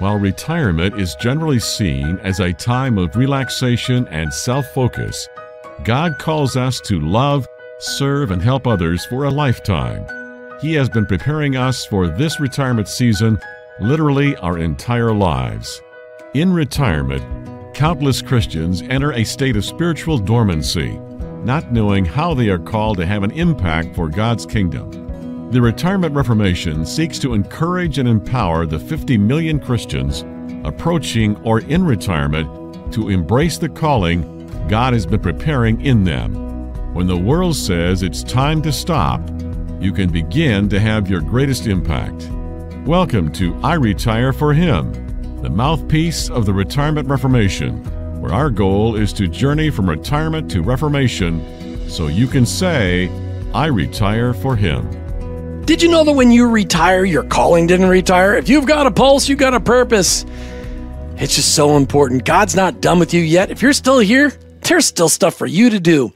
While retirement is generally seen as a time of relaxation and self-focus, God calls us to love, serve, and help others for a lifetime. He has been preparing us for this retirement season, literally our entire lives. In retirement, countless Christians enter a state of spiritual dormancy, not knowing how they are called to have an impact for God's kingdom. The Retirement Reformation seeks to encourage and empower the 50 million Christians approaching or in retirement to embrace the calling God has been preparing in them. When the world says it's time to stop, you can begin to have your greatest impact. Welcome to I Retire for Him, the mouthpiece of the Retirement Reformation, where our goal is to journey from retirement to reformation so you can say, I retire for Him. Did you know that when you retire, your calling didn't retire? If you've got a pulse, you've got a purpose. It's just so important. God's not done with you yet. If you're still here, there's still stuff for you to do.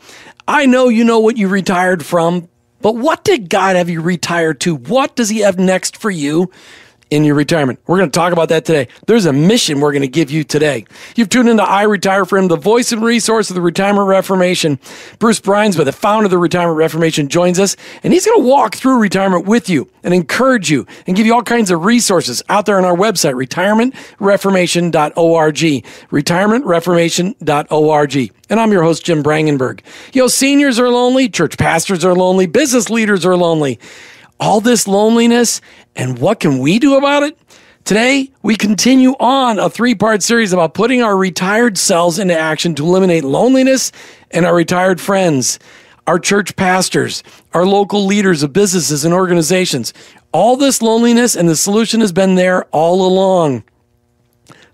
I know you know what you retired from, but what did God have you retire to? What does He have next for you in your retirement? We're going to talk about that today. There's a mission we're going to give you today. You've tuned into I Retire for Him, the voice and resource of the Retirement Reformation. Bruce Bruinsma, the founder of the Retirement Reformation, joins us, and he's going to walk through retirement with you and encourage you and give you all kinds of resources out there on our website, retirementreformation.org, retirementreformation.org. And I'm your host, Jim Brangenberg. You know, seniors are lonely, church pastors are lonely, business leaders are lonely. All this loneliness, and what can we do about it? Today, we continue on a three-part series about putting our retired selves into action to eliminate loneliness and our retired friends, our church pastors, our local leaders of businesses and organizations. All this loneliness, and the solution has been there all along.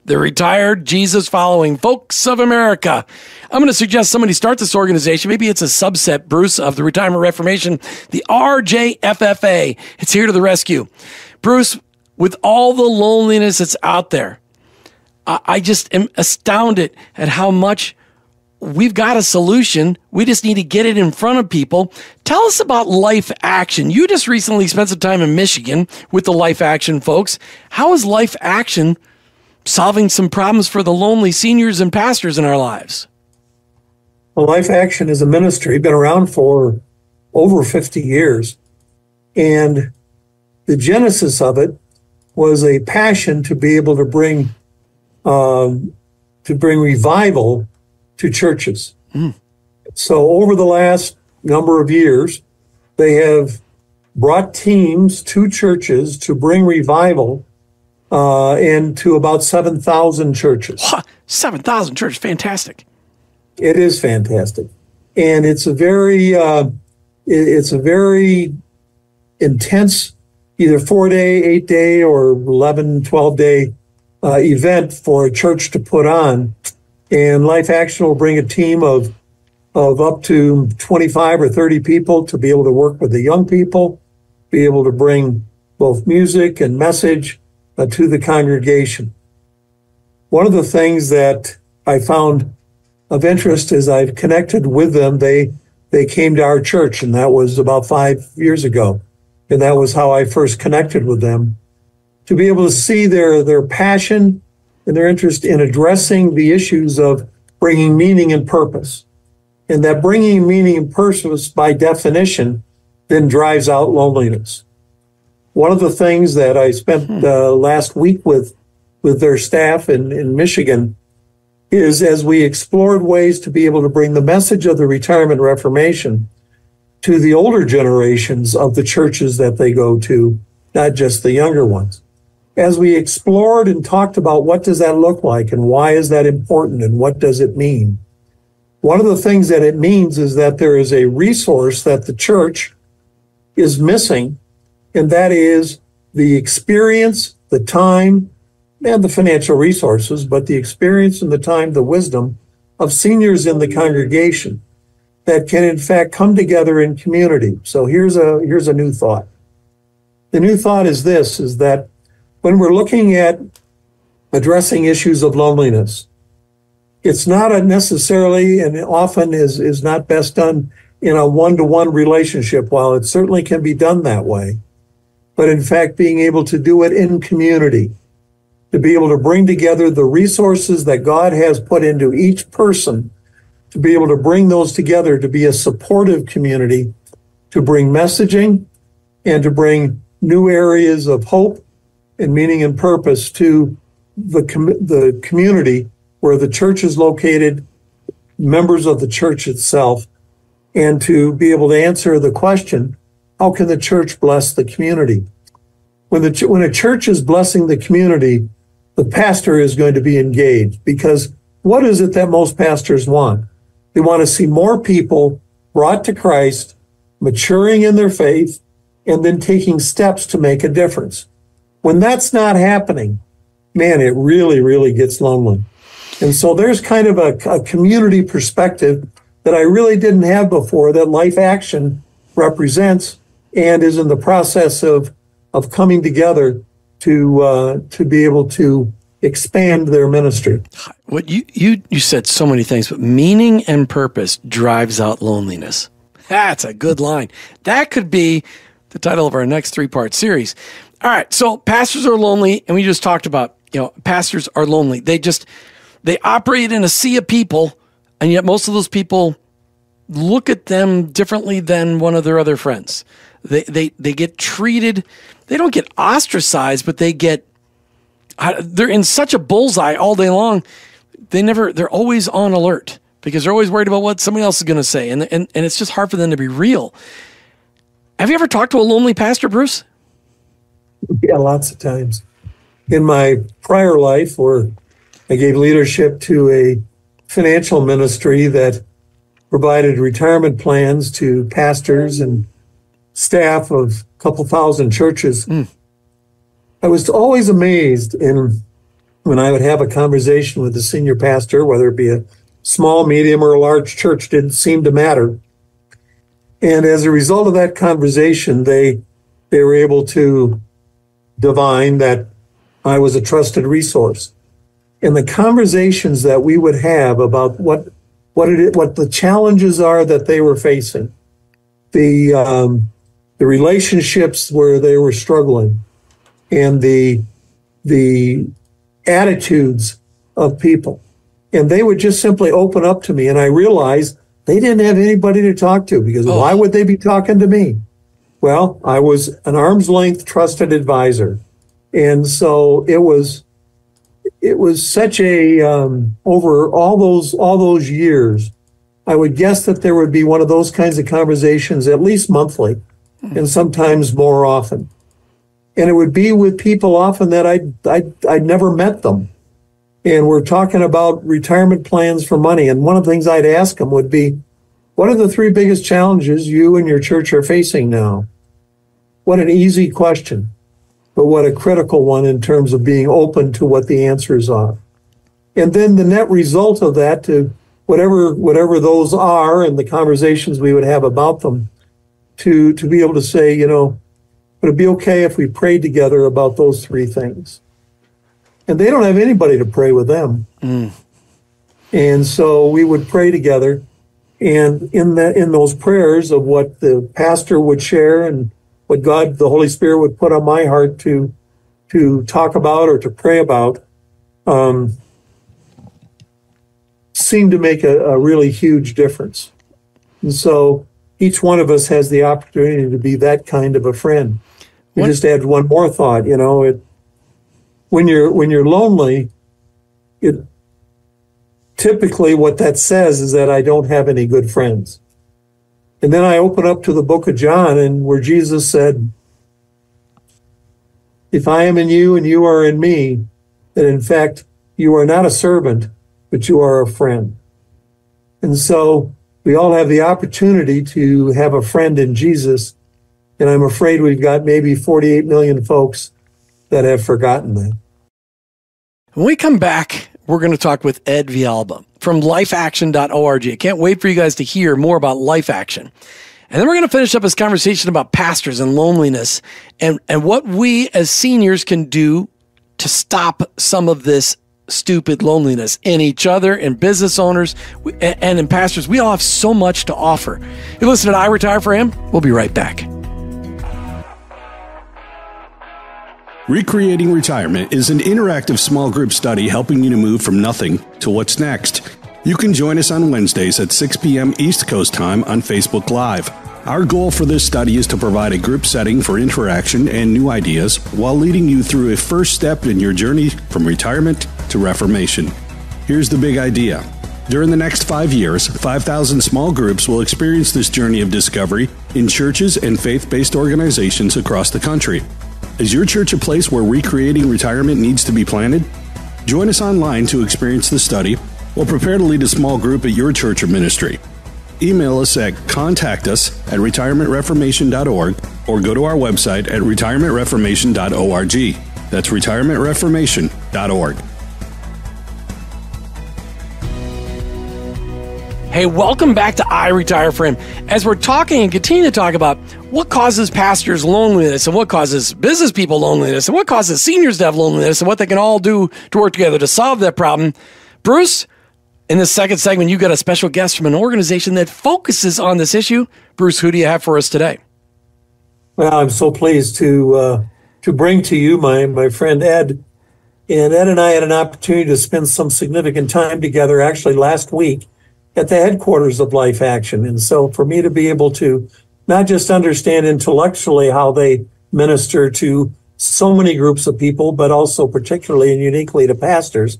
The Retired Jesus-Following Folks of America. I'm going to suggest somebody start this organization. Maybe it's a subset, Bruce, of the Retirement Reformation, the RJFFA. It's here to the rescue. Bruce, with all the loneliness that's out there, I just am astounded at how much we've got a solution. We just need to get it in front of people. Tell us about Life Action. You just recently spent some time in Michigan with the Life Action folks. How is Life Action solving some problems for the lonely seniors and pastors in our lives? Well, Life Action is a ministry, been around for over 50 years. And the genesis of it was a passion to be able to bring revival to churches. Mm. So over the last number of years, they have brought teams to churches to bring revival into about 7,000 churches. 7,000 churches, fantastic. It is fantastic. And it's a very intense, either 4-day, 8-day, or 11, 12-day event for a church to put on. And Life Action will bring a team of up to 25 or 30 people to be able to work with the young people, be able to bring both music and message to the congregation. One of the things that I found of interest is I've connected with them. They came to our church, and that was about 5 years ago. And that was how I first connected with them, to be able to see their passion and their interest in addressing the issues of bringing meaning and purpose. And that bringing meaning and purpose, by definition, then drives out loneliness. One of the things that I spent last week with their staff in Michigan is, as we explored ways to be able to bring the message of the Retirement Reformation to the older generations of the churches that they go to, not just the younger ones. As we explored and talked about what does that look like and why is that important and what does it mean, one of the things that it means is that there is a resource that the church is missing, and that is the experience, the time, and the financial resources, but the experience and the time, the wisdom of seniors in the congregation that can, in fact, come together in community. So here's a new thought. The new thought is this, is that when we're looking at addressing issues of loneliness, it's not necessarily and often is not best done in a one-to-one relationship, while it certainly can be done that way. But in fact, being able to do it in community, to be able to bring together the resources that God has put into each person, to be able to bring those together, to be a supportive community, to bring messaging and to bring new areas of hope and meaning and purpose to the community where the church is located, members of the church itself, and to be able to answer the question, how can the church bless the community? When a church is blessing the community, the pastor is going to be engaged, because what is it that most pastors want? They want to see more people brought to Christ, maturing in their faith, and then taking steps to make a difference. When that's not happening, man, it really, really gets lonely. And so there's kind of a community perspective that I really didn't have before that Life Action represents and is in the process of coming together to be able to expand their ministry. What you said so many things, but meaning and purpose drives out loneliness. That's a good line. That could be the title of our next three-part series. All right, so pastors are lonely, and we just talked about, pastors are lonely. They operate in a sea of people, and yet most of those people look at them differently than one of their other friends. They get treated, they don't get ostracized, but they're in such a bullseye all day long. They're always on alert, because they're always worried about what somebody else is going to say. And it's just hard for them to be real. Have you ever talked to a lonely pastor, Bruce? Yeah, lots of times. In my prior life, where I gave leadership to a financial ministry that provided retirement plans to pastors and staff of a couple thousand churches, I was always amazed when I would have a conversation with the senior pastor, whether it be a small, medium, or a large church, didn't seem to matter. And as a result of that conversation, they were able to divine that I was a trusted resource. And the conversations that we would have about what the challenges are that they were facing, the relationships where they were struggling, and the attitudes of people. And they would just simply open up to me. And I realized they didn't have anybody to talk to, because why would they be talking to me? Well, I was an arm's length trusted advisor. And so it was such a, over all those years, I would guess that there would be one of those kinds of conversations at least monthly, and sometimes more often. And it would be with people often that I'd never met them. And we're talking about retirement plans for money. And one of the things I'd ask them would be, what are the three biggest challenges you and your church are facing now? What an easy question, but what a critical one in terms of being open to what the answers are. And then the net result of that, to whatever those are and the conversations we would have about them, to be able to say, would it be okay if we prayed together about those three things? And they don't have anybody to pray with them. And so we would pray together. And in those prayers of what the pastor would share and what God, the Holy Spirit, would put on my heart to talk about or to pray about, seemed to make a really huge difference. And so each one of us has the opportunity to be that kind of a friend. I just add one more thought, when you're lonely, typically what that says is that I don't have any good friends. And then I open up to the book of John, and where Jesus said, if I am in you and you are in me, then in fact, you are not a servant, but you are a friend. And so we all have the opportunity to have a friend in Jesus. And I'm afraid we've got maybe 48 million folks that have forgotten that. When we come back, we're going to talk with Ed Villalba from lifeaction.org. I can't wait for you guys to hear more about Life Action. And then we're going to finish up this conversation about pastors and loneliness and what we as seniors can do to stop some of this stupid loneliness in each other, in business owners, and in pastors. We all have so much to offer. You're listening to I Retire for Him. We'll be right back. Recreating Retirement is an interactive small group study helping you to move from nothing to what's next. You can join us on Wednesdays at 6 p.m. East Coast time on Facebook Live. Our goal for this study is to provide a group setting for interaction and new ideas while leading you through a first step in your journey from retirement to reformation. Here's the big idea. During the next 5 years, 5,000 small groups will experience this journey of discovery in churches and faith-based organizations across the country. Is your church a place where recreating retirement needs to be planted? Join us online to experience the study or prepare to lead a small group at your church or ministry. Email us at contactus@retirementreformation.org or go to our website at retirementreformation.org. That's retirementreformation.org. Hey, welcome back to I Retire for Him. As we're talking and continue to talk about what causes pastors loneliness and what causes business people loneliness and what causes seniors to have loneliness and what they can all do to work together to solve that problem, Bruce, in this second segment, you got a special guest from an organization that focuses on this issue. Bruce, who do you have for us today? Well, I'm so pleased to bring to you my friend Ed. And Ed and I had an opportunity to spend some significant time together actually last week at the headquarters of Life Action. And so for me to be able to not just understand intellectually how they minister to so many groups of people, but also particularly and uniquely to pastors,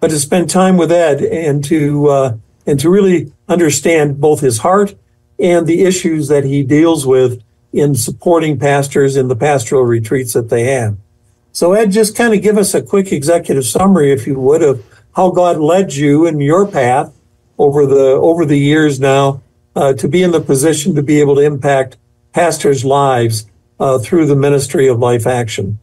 but to spend time with Ed and to really understand both his heart and the issues that he deals with in supporting pastors in the pastoral retreats that they have. So Ed, just kind of give us a quick executive summary, if you would, of how God led you in your path over the years now to be in the position to be able to impact pastors' lives through the ministry of Life Action.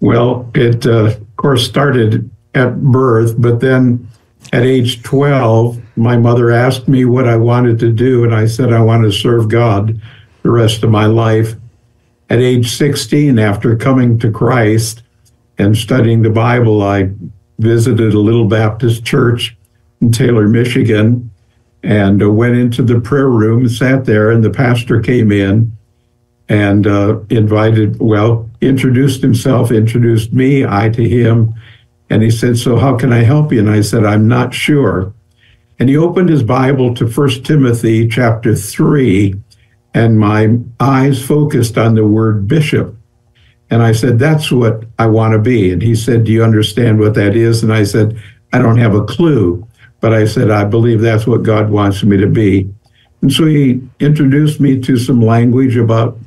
Well, it of course started at birth, but then at age 12, my mother asked me what I wanted to do, and I said I want to serve God the rest of my life. At age 16, after coming to Christ and studying the Bible, I visited a little Baptist church in Taylor, Michigan, and went into the prayer room, sat there, and the pastor came in and introduced himself, introduced me, I to him, and he said, "So how can I help you?" And I said, "I'm not sure." And he opened his Bible to 1 Timothy chapter 3, and my eyes focused on the word bishop. And I said, "That's what I want to be." And he said, "Do you understand what that is?" And I said, "I don't have a clue." But I said, "I believe that's what God wants me to be." And so he introduced me to some language about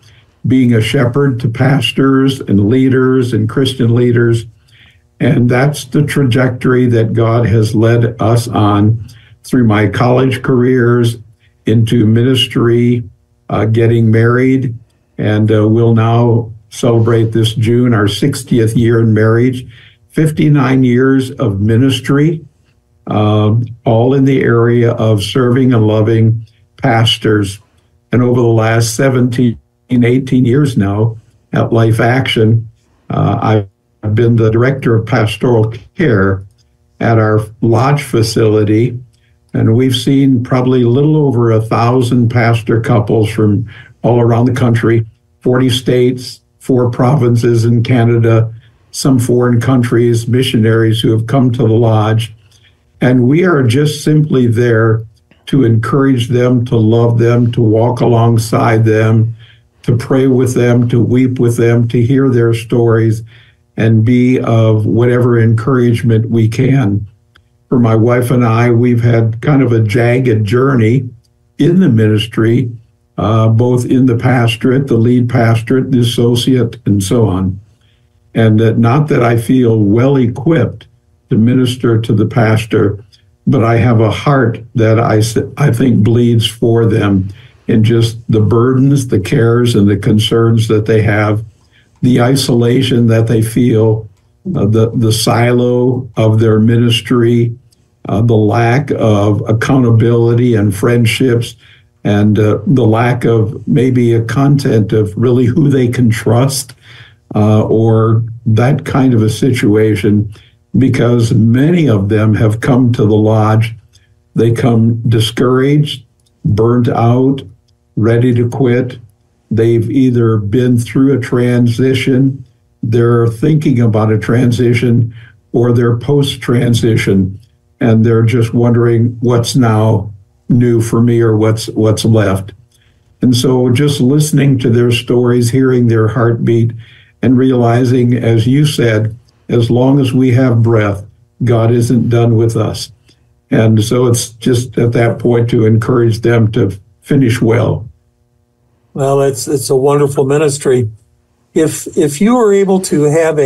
being a shepherd to pastors and leaders and Christian leaders. And that's the trajectory that God has led us on through my college careers, into ministry, getting married, and we'll now celebrate this June our 60th year in marriage, 59 years of ministry, all in the area of serving and loving pastors. And over the last 18 years now at Life Action, I've been the director of pastoral care at our lodge facility, and we've seen probably a little over 1,000 pastor couples from all around the country, 40 states, 4 provinces in Canada, some foreign countries, missionaries who have come to the lodge. And we are just simply there to encourage them, to love them, to walk alongside them, to pray with them, to weep with them, to hear their stories, and be of whatever encouragement we can. For my wife and I, we've had kind of a jagged journey in the ministry, both in the pastorate, the lead pastorate, the associate, and so on. And not that I feel well equipped to minister to the pastor, but I have a heart that I think bleeds for them in just the burdens, the cares, and the concerns that they have, the isolation that they feel, the silo of their ministry, the lack of accountability and friendships, and the lack of maybe a content of really who they can trust, or that kind of a situation, because many of them have come to the lodge. They come discouraged, burnt out, ready to quit. They've either been through a transition they're thinking about a transition or they're post-transition, and they're just wondering what's now new for me or what's left. And so just listening to their stories, hearing their heartbeat, and realizing, as you said, as long as we have breath, God isn't done with us. And so it's just at that point to encourage them to finish well. Well, it's a wonderful ministry. If you were able to have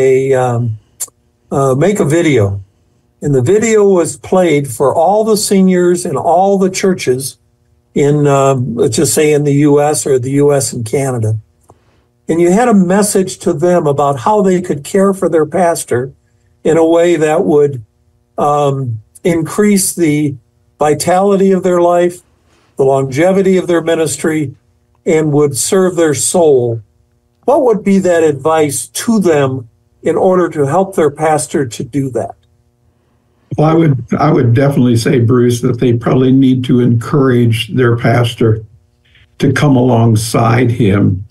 make a video, and the video was played for all the seniors in all the churches in, let's just say in the U.S. or the U.S. and Canada, and you had a message to them about how they could care for their pastor in a way that would increase the vitality of their life, the longevity of their ministry, and would serve their soul, what would be that advice to them in order to help their pastor to do that? Well, I would definitely say, Bruce, that they probably need to encourage their pastor to come alongside him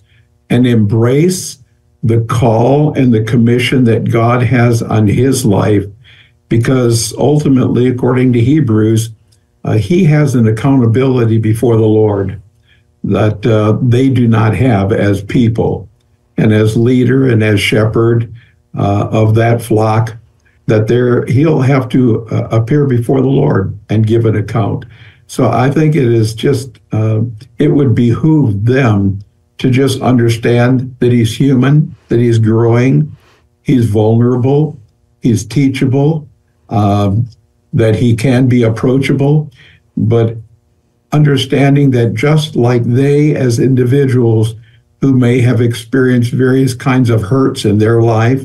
and embrace the call and the commission that God has on his life, because ultimately, according to Hebrews, he has an accountability before the Lord that they do not have as people, and as leader and as shepherd of that flock, that he'll have to appear before the Lord and give an account. So I think it is just, it would behoove them to just understand that he's human, that he's growing, he's vulnerable, he's teachable, that he can be approachable, but understanding that just like they as individuals who may have experienced various kinds of hurts in their life,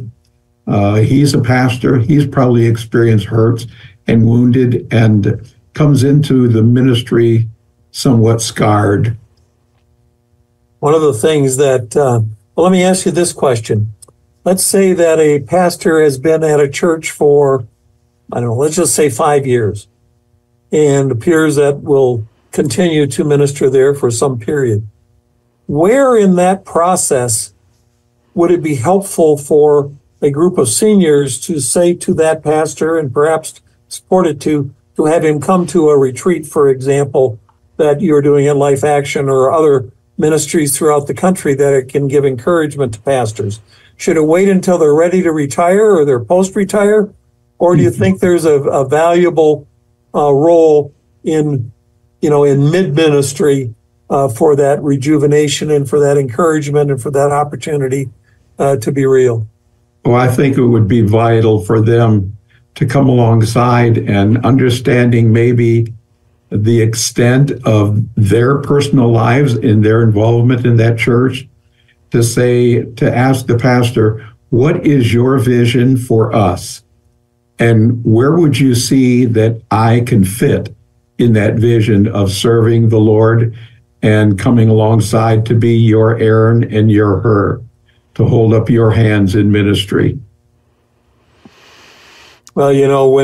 he's a pastor, he's probably experienced hurts and wounded and comes into the ministry somewhat scarred. One of the things that, well, let me ask you this question. Let's say that a pastor has been at a church for, I don't know, let's just say 5 years, and appears that will continue to minister there for some period. Where in that process would it be helpful for a group of seniors to say to that pastor, and perhaps support it to have him come to a retreat, for example, that you're doing at Life Action or other ministries throughout the country that can give encouragement to pastors? Should it wait until they're ready to retire or they're post-retire? Or do you think there's a valuable role in, you know, in mid-ministry for that rejuvenation and for that encouragement and for that opportunity to be real? Well, I think it would be vital for them to come alongside and understanding maybe the extent of their personal lives and their involvement in that church, to ask the pastor, what is your vision for us? And where would you see that I can fit in that vision of serving the Lord and coming alongside to be your Aaron and your Hur, to hold up your hands in ministry? Well, you know,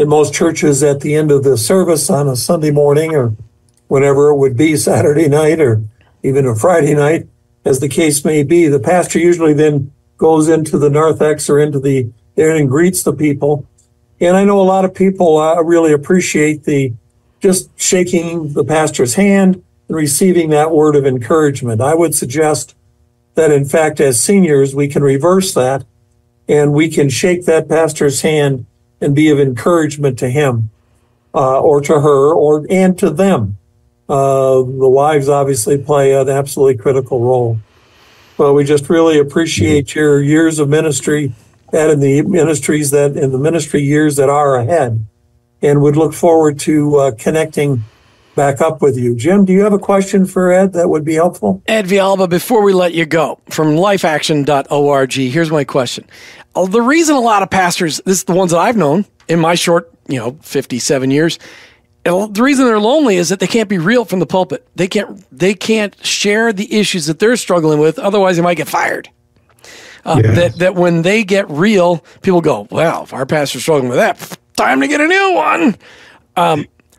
in most churches at the end of the service on a Sunday morning or whenever it would be, Saturday night or even a Friday night, as the case may be, the pastor usually then goes into the narthex or into the there and greets the people. And I know a lot of people really appreciate just shaking the pastor's hand and receiving that word of encouragement. I would suggest that, in fact, as seniors, we can reverse that and we can shake that pastor's hand and be of encouragement to him or to her and to them. The wives obviously play an absolutely critical role. Well, we just really appreciate your years of ministry and in the ministry years that are ahead, and would look forward to connecting back up with you. Jim, do you have a question for Ed that would be helpful? Ed Villalba, before we let you go, from lifeaction.org, here's my question. The reason a lot of pastors, this is the ones that I've known in my short, 57 years, the reason they're lonely is that they can't be real from the pulpit. They can't share the issues that they're struggling with, otherwise they might get fired. Yes. That when they get real, people go, well, if our pastor's struggling with that, time to get a new one.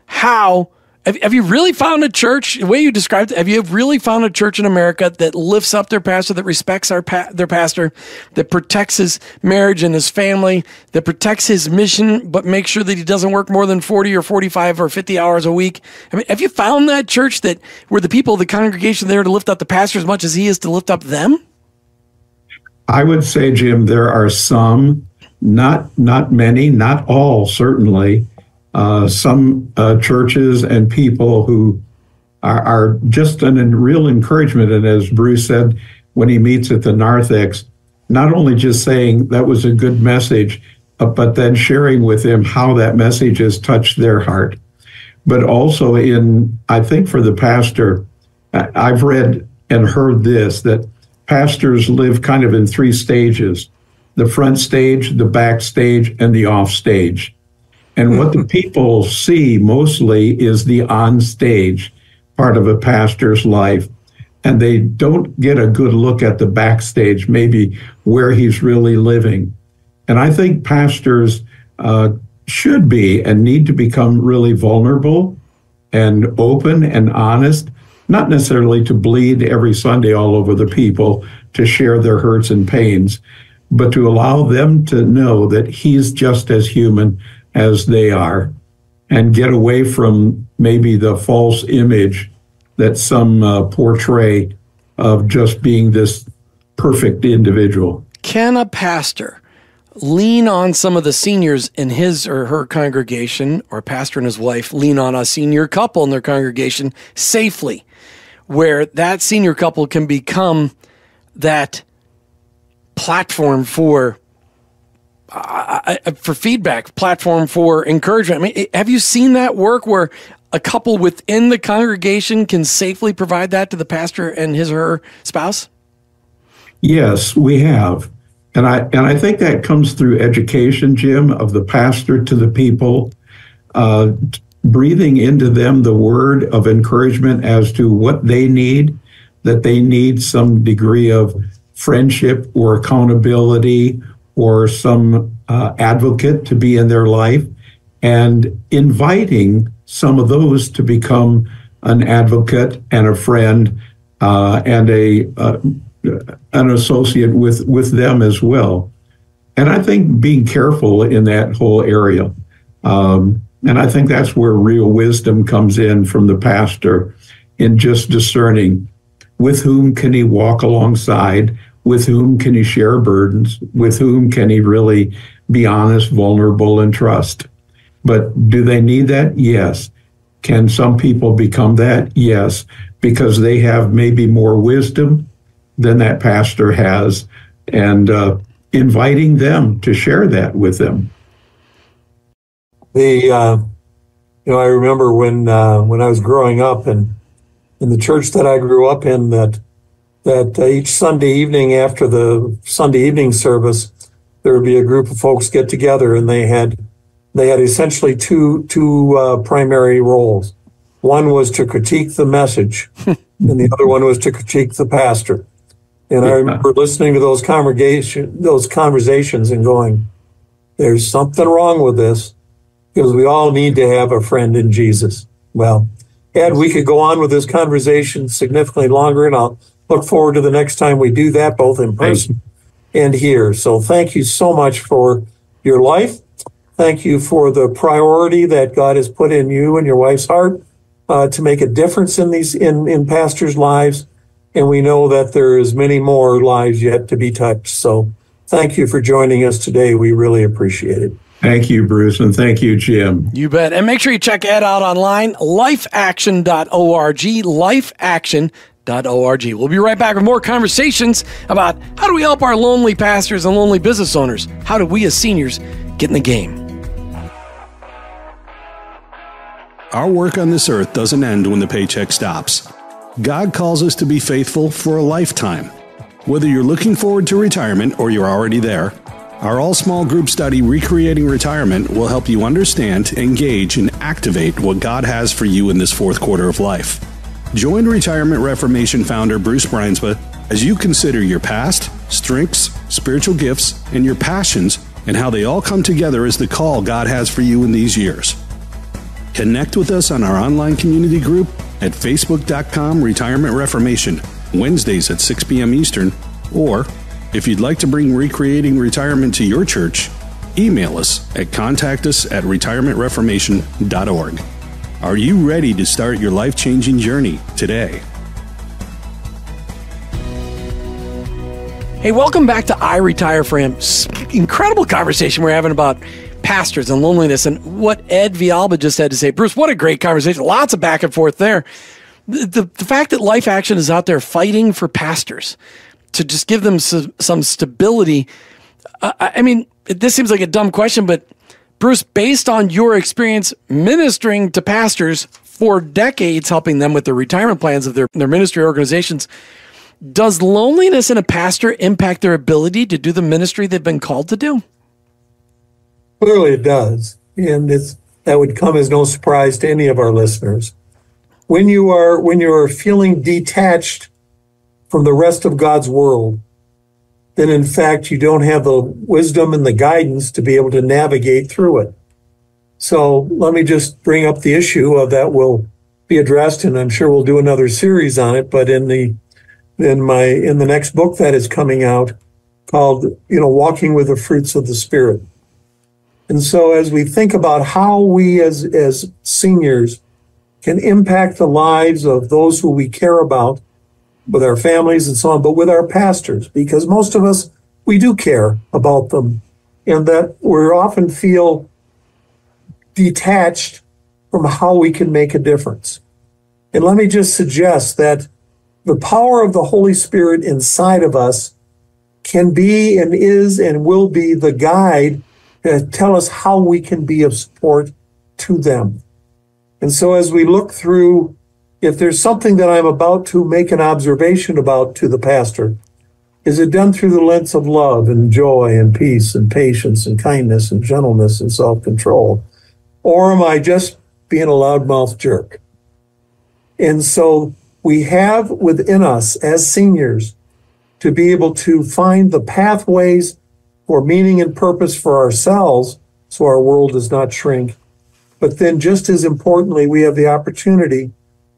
How Have you really found a church, the way you described it, have you really found a church in America that lifts up their pastor, that respects their pastor, that protects his marriage and his family, that protects his mission, but makes sure that he doesn't work more than 40 or 45 or 50 hours a week? I mean, have you found that church that where the people of the congregation are there to lift up the pastor as much as he is to lift up them? I would say, Jim, there are some, not many, not all, certainly. Some churches and people who are just a real encouragement. And as Bruce said, when he meets at the narthex, not only just saying that was a good message, but then sharing with him how that message has touched their heart. But also in, I think for the pastor, I've read and heard this, that pastors live kind of in three stages: the front stage, the back stage, and the off stage. And what the people see mostly is the on-stage part of a pastor's life. And they don't get a good look at the backstage, maybe where he's really living. And I think pastors should be and need to become really vulnerable and open and honest, not necessarily to bleed every Sunday all over the people, to share their hurts and pains, but to allow them to know that he's just as human as they are, and get away from maybe the false image that some portray of just being this perfect individual. Can a pastor lean on some of the seniors in his or her congregation, or a pastor and his wife lean on a senior couple in their congregation safely, where that senior couple can become that platform for feedback, platform for encouragement? I mean, have you seen that work where a couple within the congregation can safely provide that to the pastor and his or her spouse? Yes, we have. And I think that comes through education, Jim, of the pastor to the people, breathing into them the word of encouragement as to what they need, that they need some degree of friendship or accountability or some advocate to be in their life, and inviting some of those to become an advocate and a friend and an associate with them as well. And I think being careful in that whole area. And I think that's where real wisdom comes in from the pastor, in just discerning with whom can he walk alongside, with whom can he share burdens, with whom can he really be honest, vulnerable, and trust. But do they need that? Yes. Can some people become that? Yes, because they have maybe more wisdom than that pastor has, and inviting them to share that with them. I remember when I was growing up, and in the church that I grew up in, that each Sunday evening after the Sunday evening service, there would be a group of folks get together, and they had essentially two primary roles. One was to critique the message, and the other one was to critique the pastor. And I remember listening to those conversations and going, there's something wrong with this, because we all need to have a friend in Jesus. Well, Ed, we could go on with this conversation significantly longer, and I'll look forward to the next time we do that, both in person and here. So thank you so much for your life. Thank you for the priority that God has put in you and your wife's heart to make a difference in these in pastors' lives. And we know that there is many more lives yet to be touched. So thank you for joining us today. We really appreciate it. Thank you, Bruce, and thank you, Jim. You bet. And make sure you check Ed out online, lifeaction.org, lifeaction.org. We'll be right back with more conversations about how do we help our lonely pastors and lonely business owners? How do we as seniors get in the game? Our work on this earth doesn't end when the paycheck stops. God calls us to be faithful for a lifetime. Whether you're looking forward to retirement or you're already there, our all-small group study, Recreating Retirement, will help you understand, engage, and activate what God has for you in this fourth quarter of life. Join Retirement Reformation founder Bruce Bruinsma as you consider your past, strengths, spiritual gifts, and your passions, and how they all come together as the call God has for you in these years. Connect with us on our online community group at facebook.com Retirement Reformation, Wednesdays at 6 p.m. Eastern, or if you'd like to bring Recreating Retirement to your church, email us at contactus@retirementreformation.org. Are you ready to start your life-changing journey today? Hey, welcome back to I Retire for Him. Incredible conversation we're having about pastors and loneliness, and what Ed Villalba just had to say. Bruce, what a great conversation. Lots of back and forth there. The fact that Life Action is out there fighting for pastors to just give them some stability. I mean, this seems like a dumb question, but Bruce, based on your experience ministering to pastors for decades, helping them with the retirement plans of their ministry organizations, does loneliness in a pastor impact their ability to do the ministry they've been called to do? Clearly it does, and that would come as no surprise to any of our listeners. When you are feeling detached from the rest of God's world, then in fact you don't have the wisdom and the guidance to be able to navigate through it. So let me just bring up the issue of that will be addressed, and I'm sure we'll do another series on it, but in the next book that is coming out called, Walking with the Fruits of the Spirit. And so as we think about how we as seniors can impact the lives of those who we care about with our families and so on, but with our pastors, because most of us, we do care about them, and that we often feel detached from how we can make a difference. And let me just suggest that the power of the Holy Spirit inside of us can be and is and will be the guide to tell us how we can be of support to them. And so as we look through, if there's something that I'm about to make an observation about to the pastor, is it done through the lens of love and joy and peace and patience and kindness and gentleness and self-control? Or am I just being a loudmouth jerk? And so we have within us as seniors to be able to find the pathways for meaning and purpose for ourselves so our world does not shrink. But then just as importantly, we have the opportunity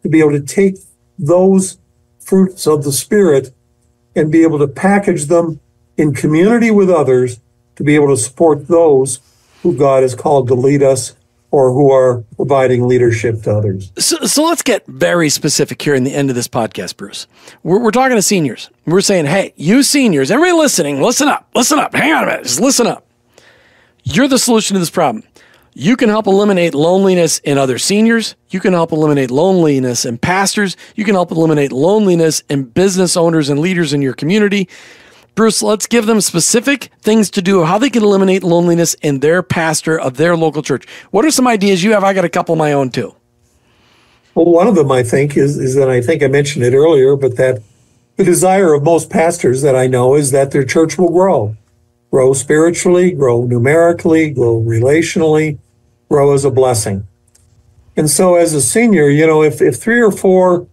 to be able to take those fruits of the Spirit and be able to package them in community with others to be able to support those who God has called to lead us or who are providing leadership to others. So let's get very specific here in the end of this podcast, Bruce. We're talking to seniors. We're saying, hey, you seniors, everybody listening, listen up, hang on a minute, just listen up. You're the solution to this problem. You can help eliminate loneliness in other seniors. You can help eliminate loneliness in pastors. You can help eliminate loneliness in business owners and leaders in your community. Bruce, let's give them specific things to do, how they can eliminate loneliness in their pastor of their local church. What are some ideas you have? I got a couple of my own too. Well, one of them, I think, is that I mentioned it earlier, but that the desire of most pastors that I know is that their church will grow spiritually, grow numerically, grow relationally, grow as a blessing. And so as a senior, if three or four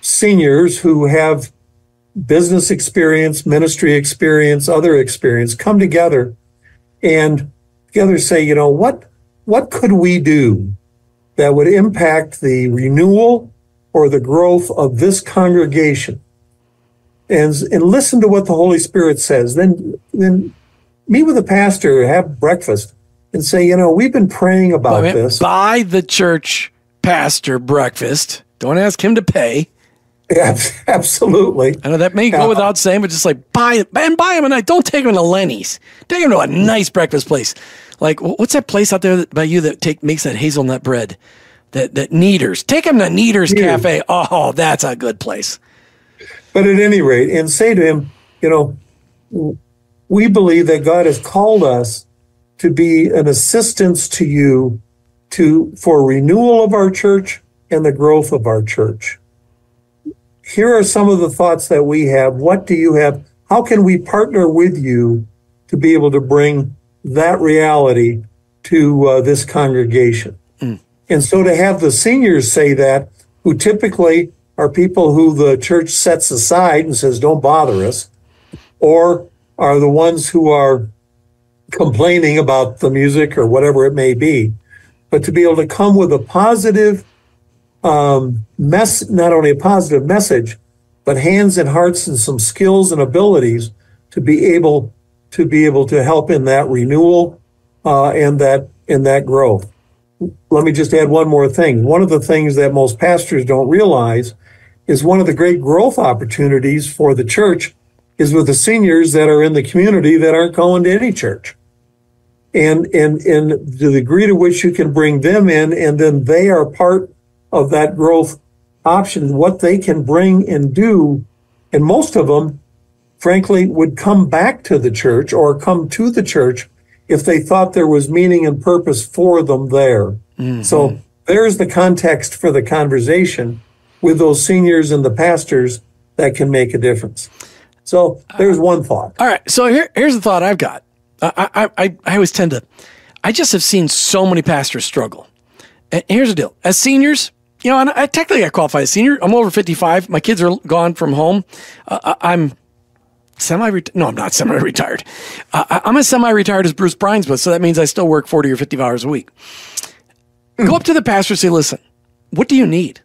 seniors who have business experience, ministry experience, other experience, come together and together say, what could we do that would impact the renewal or the growth of this congregation? And listen to what the Holy Spirit says. Then meet with the pastor, have breakfast, and say, we've been praying about this. Buy the church pastor breakfast. Don't ask him to pay. Yeah, absolutely. I know that may go without saying, but just like buy him a night. Don't take him to Lenny's. Take him to a nice breakfast place. Like, what's that place out there by you that makes that hazelnut bread? That Kneader's. Take him to Kneader's Cafe. Oh, that's a good place. But at any rate, and say to him, we believe that God has called us to be an assistance to you for renewal of our church and the growth of our church. Here are some of the thoughts that we have. What do you have? How can we partner with you to be able to bring that reality to this congregation? Mm. And so to have the seniors say that, who typically are people who the church sets aside and says, don't bother us, or are the ones who are complaining about the music or whatever it may be, but to be able to come with a positive not only a positive message, but hands and hearts and some skills and abilities to be able to help in that renewal and that growth. Let me just add one more thing. One of the things that most pastors don't realize is one of the great growth opportunities for the church is with the seniors that are in the community that aren't going to any church. And the degree to which you can bring them in, and then they are part of that growth option, what they can bring and do. And most of them, frankly, would come back to the church or come to the church if they thought there was meaning and purpose for them there. Mm-hmm. So there's the context for the conversation with those seniors and the pastors that can make a difference. So there's one thought. All right. So here's the thought I've got. I always tend to, I just have seen so many pastors struggle. And here's the deal. As seniors, you know, and I technically I qualify as senior. I'm over 55. My kids are gone from home. I'm semi-retired. No, I'm not semi-retired. I'm as semi-retired as Bruce Bruinsma, so that means I still work 40 or 50 hours a week. Go up to the pastor and say, listen, what do you need?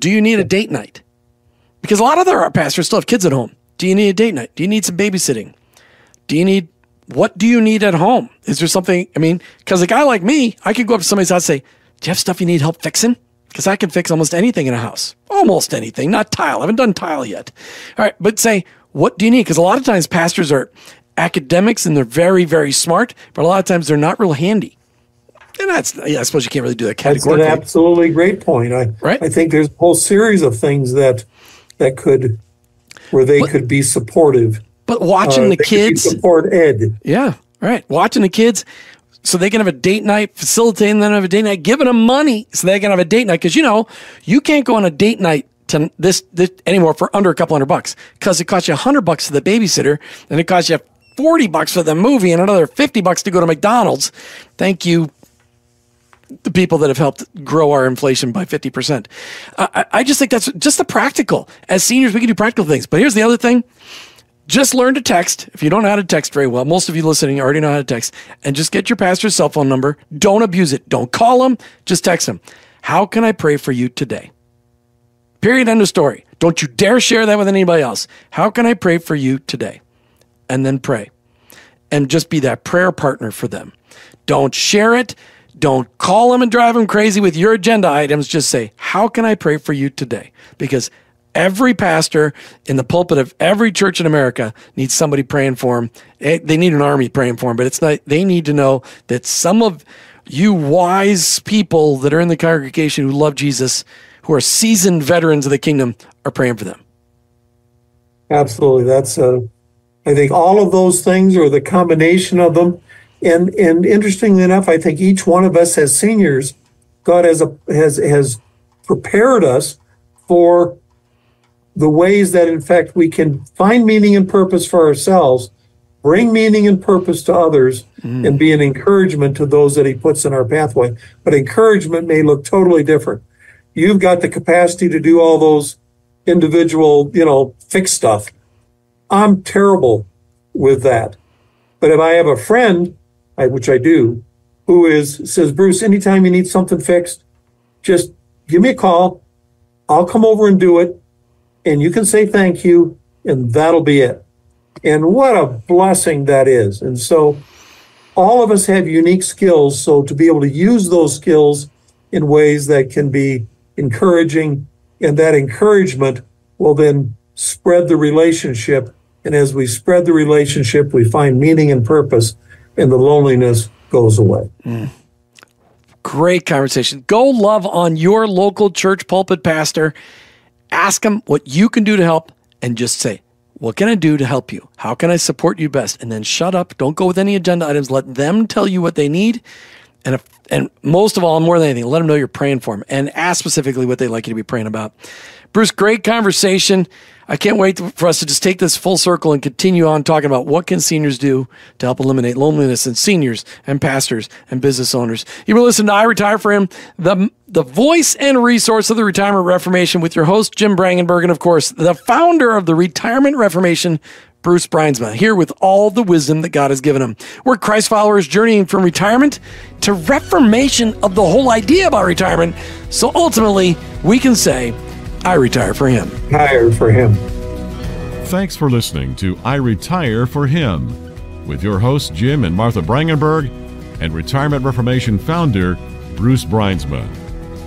Do you need a date night? Because a lot of our pastors still have kids at home. Do you need a date night? Do you need some babysitting? What do you need at home? Is there something, I mean, because a guy like me, I could go up to somebody's house and say, do you have stuff you need help fixing? Because I can fix almost anything in a house. Almost anything, not tile. I haven't done tile yet. All right, but say, what do you need? Because a lot of times pastors are academics and they're very, very smart, but a lot of times they're not real handy. And that's, yeah, I suppose you can't really do that categorically. That's an absolutely great point. I think there's a whole series of things that could be supportive. But watching the kids support Ed. Yeah, right. Watching the kids so they can have a date night, facilitating them to have a date night, giving them money so they can have a date night. Because, you know, you can't go on a date night to this anymore for under a couple $100 because it costs you $100 for the babysitter and it costs you $40 for the movie and another $50 to go to McDonald's. Thank you, the people that have helped grow our inflation by 50%. I just think that's just the practical. As seniors, we can do practical things. But here's the other thing. Just learn to text. If you don't know how to text very well, most of you listening already know how to text, and just get your pastor's cell phone number. Don't abuse it. Don't call him. Just text him. How can I pray for you today? Period. End of story. Don't you dare share that with anybody else. How can I pray for you today? And then pray. And just be that prayer partner for them. Don't share it. Don't call him and drive him crazy with your agenda items. Just say, how can I pray for you today? Because every pastor in the pulpit of every church in America needs somebody praying for them. They need an army praying for them, but it's not, they need to know that some of you wise people that are in the congregation who love Jesus, who are seasoned veterans of the kingdom, are praying for them. Absolutely. That's, I think all of those things, or the combination of them. And interestingly enough, I think each one of us as seniors, God has prepared us for the ways that, in fact, we can find meaning and purpose for ourselves, bring meaning and purpose to others, and be an encouragement to those that he puts in our pathway. But encouragement may look totally different. You've got the capacity to do all those individual, you know, fix stuff. I'm terrible with that. But if I have a friend, which I do, who says, Bruce, anytime you need something fixed, just give me a call. I'll come over and do it. And you can say thank you, and that'll be it. And what a blessing that is. And so all of us have unique skills, so to be able to use those skills in ways that can be encouraging, and that encouragement will then spread the relationship. And as we spread the relationship, we find meaning and purpose, and the loneliness goes away. Mm. Great conversation. Go love on your local church pulpit pastor. Ask them what you can do to help, and just say, what can I do to help you? How can I support you best? And then shut up. Don't go with any agenda items. Let them tell you what they need. And most of all, and more than anything, let them know you're praying for them, and ask specifically what they'd like you to be praying about. Bruce, great conversation. I can't wait for us to just take this full circle and continue on talking about what can seniors do to help eliminate loneliness in seniors and pastors and business owners. You were listening to I Retire for Him, the voice and resource of the Retirement Reformation, with your host, Jim Brangenberg, and of course, the founder of the Retirement Reformation, Bruce Bruinsma, here with all the wisdom that God has given him. We're Christ followers journeying from retirement to reformation of the whole idea about retirement, so ultimately we can say, I retire for him. Retire for him. Thanks for listening to I Retire for Him with your hosts Jim and Martha Brangenberg and Retirement Reformation founder Bruce Bruinsma.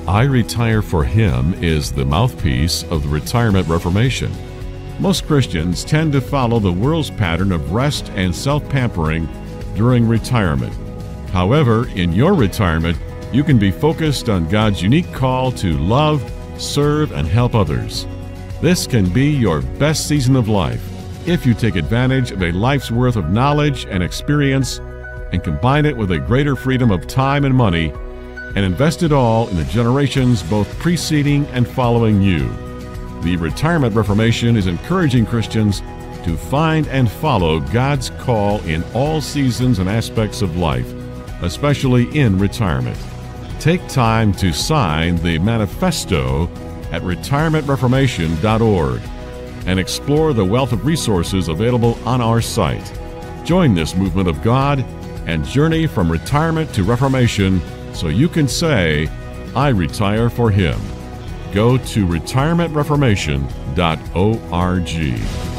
I Retire for Him is the mouthpiece of the Retirement Reformation. Most Christians tend to follow the world's pattern of rest and self-pampering during retirement. However, in your retirement, you can be focused on God's unique call to love, serve, and help others. This can be your best season of life if you take advantage of a life's worth of knowledge and experience and combine it with a greater freedom of time and money and invest it all in the generations both preceding and following you. The Retirement Reformation is encouraging Christians to find and follow God's call in all seasons and aspects of life, especially in retirement. Take time to sign the manifesto at retirementreformation.org and explore the wealth of resources available on our site. Join this movement of God and journey from retirement to reformation so you can say, I retire for Him. Go to retirementreformation.org.